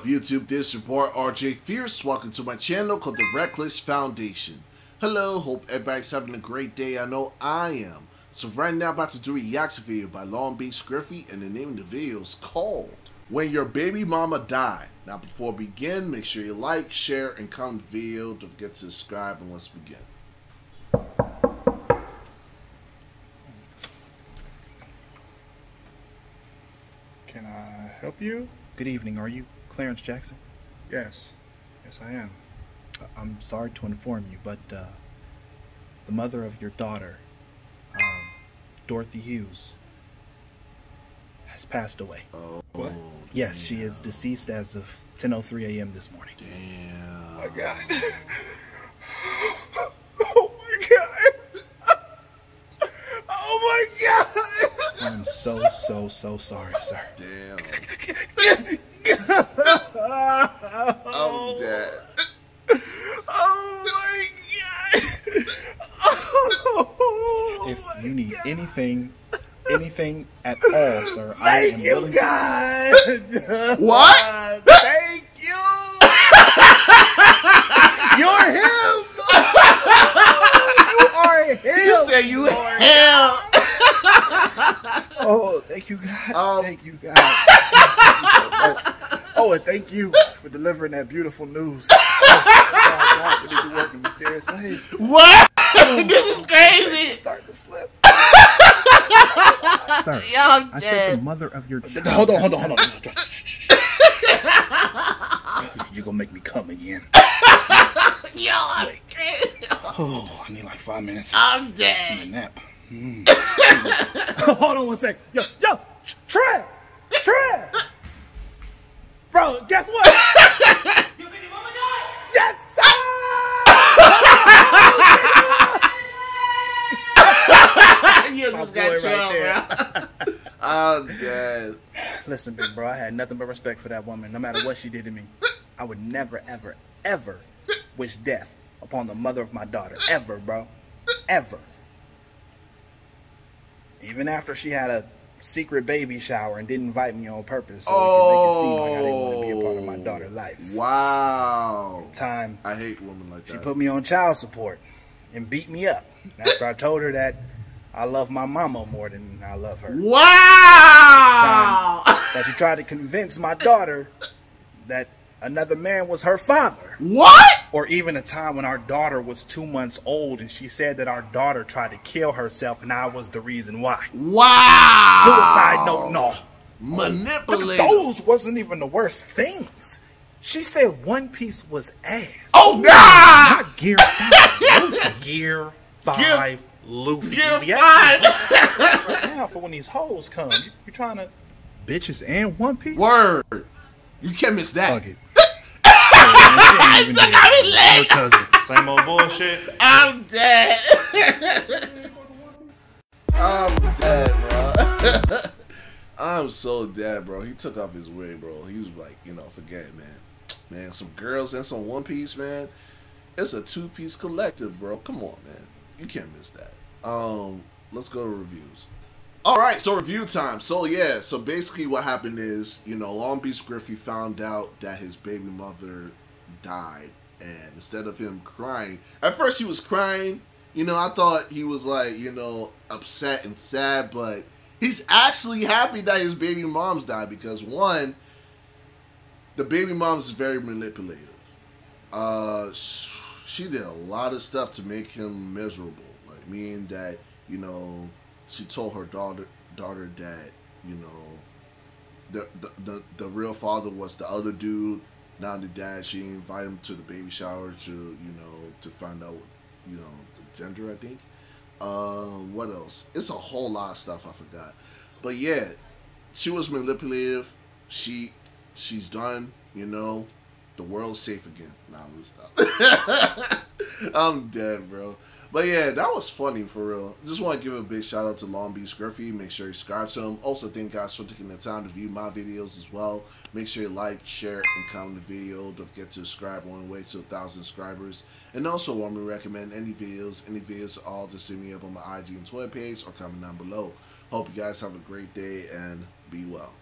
up, YouTube? This is your boy, RJ Fierce. Welcome to my channel called The Reckless Foundation. Hello, hope everybody's having a great day. I know I am. So right now, I'm about to do a reaction video by Long Beach Griffy, and the name of the video is called When Your Baby Mama Die. Now, before we begin, make sure you like, share, and comment the video. Don't forget to subscribe, and let's begin. Can I help you? Good evening, are you Clarence Jackson? Yes I am. I'm sorry to inform you, but the mother of your daughter, Dorothy Hughes, has passed away. Oh, what? Yes, damn. She is deceased as of 10:03 a.m. this morning. Damn. Oh my God. Oh my God. Oh my God. I'm so sorry, sir. Damn. I'm dead. Oh my God. Oh, if my you need God. anything at all, sir, thank I am you willing God. To... What? Thank you. You're him. You are him. You say you him. Oh, thank you, God. Thank you, God. Oh, and thank you for delivering that beautiful news. Oh, God, we need to work in mysterious ways. What? Oh, this is crazy. Starting to slip. Sorry. Yo, I'm dead. Said the mother of your child. Hold on. You're going to make me come again. Yo, I'm crazy. Oh, I need like 5 minutes. I'm dead. I'm a nap. Hold on one sec. Yo, Trey! Bro, guess what? Your baby mama died! Yes, sir! Oh, you just got right there, bro. I'm dead. Listen, big bro, I had nothing but respect for that woman, no matter what she did to me. I would never, ever, ever wish death upon the mother of my daughter. Ever, bro. Ever. Even after she had a secret baby shower and didn't invite me on purpose, so it could make it seem like I didn't want to be a part of my daughter's life. Wow. Time. I hate women like that. She put me on child support and beat me up after I told her that I love my mama more than I love her. Wow. That she tried to convince my daughter that another man was her father. What? Or even a time when our daughter was 2 months old and she said that our daughter tried to kill herself and I was the reason why. Wow. Suicide, no. Manipulated. Oh, those wasn't even the worst things. She said One Piece was ass. Oh, God. Not Gear 5. Gear 5 Luffy. Gear 5. Right now for when these hoes come. You're trying to... Bitches and One Piece? Word. You can't miss that. Fuck it. Her cousin. Same old bullshit. I'm dead. I'm dead, bro. I'm so dead, bro. He took off his wig, bro. He was like, you know, forget it, man. Man, some girls and some One Piece, man. It's a two-piece collective, bro. Come on, man. You can't miss that. Let's go to reviews. Alright, so review time. So yeah, so basically what happened is, you know, Long Beach Griffy found out that his baby mother died, and instead of him crying, at first he was crying, you know, I thought he was like, you know, upset and sad, but he's actually happy that his baby mom's died because one, the baby mom's is very manipulative. She did a lot of stuff to make him miserable, like meaning that, you know, she told her daughter that, you know, the real father was the other dude, not the dad. She invited him to the baby shower to, you know, to find out, you know, the gender, I think. What else? It's a whole lot of stuff I forgot. But yeah, she was manipulative. She's done, you know. The world's safe again. Nah, I'm gonna stop. I'm dead, bro. But yeah, that was funny for real. Just want to give a big shout out to Long Beach Griffy. Make sure you subscribe to him. Also, thank you guys for taking the time to view my videos as well. Make sure you like, share, and comment the video. Don't forget to subscribe on the way to 1,000 subscribers. And also, want me to recommend any videos at all, just send me up on my IG and Twitter page or comment down below. Hope you guys have a great day and be well.